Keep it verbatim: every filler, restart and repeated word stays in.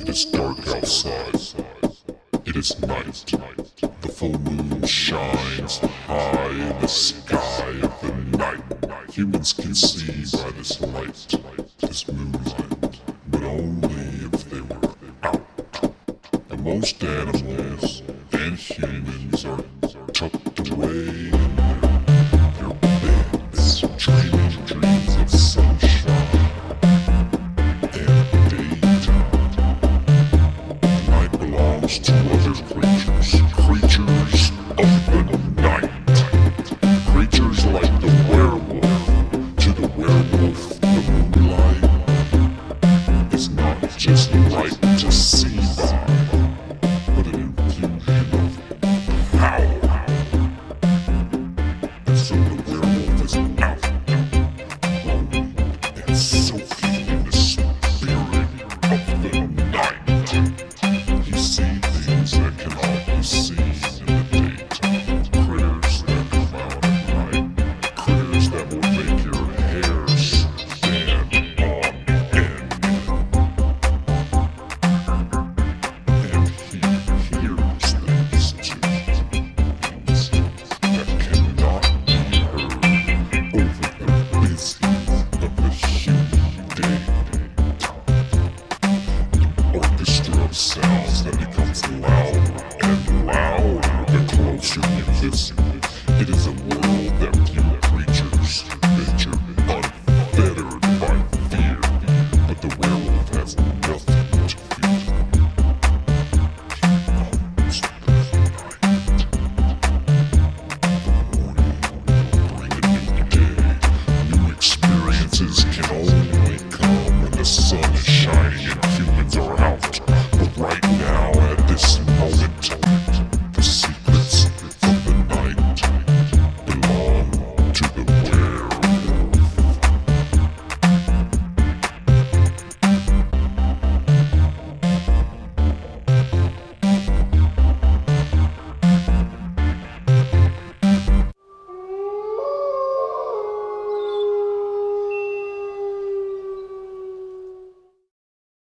It's dark outside. It is night. The full moon shines high in the sky of the night. Humans can see by this light, this moonlight, but only if they were out. And most animals and humans are tucked away in their, their beds, dreaming dreams of sunshine. To other creatures, creatures of the night, creatures like the werewolf. To the werewolf, the moonlight is not just light to see by, but an infusion of power. And so the werewolf is out, lonely and silky in the spirit of the night. See things that can all be seen in the daytime. Critters that come out at night. Critters that will make your hair stand on end. And he hears things too. Things that cannot be heard over the busyness of the human day. The orchestra of sound that becomes louder and louder the closer you listen. It is a world that few creatures venture unfettered by fear, but the werewolf has nothing to fear. He owns the night. The morning will bring a new day. New experiences can only come when the sun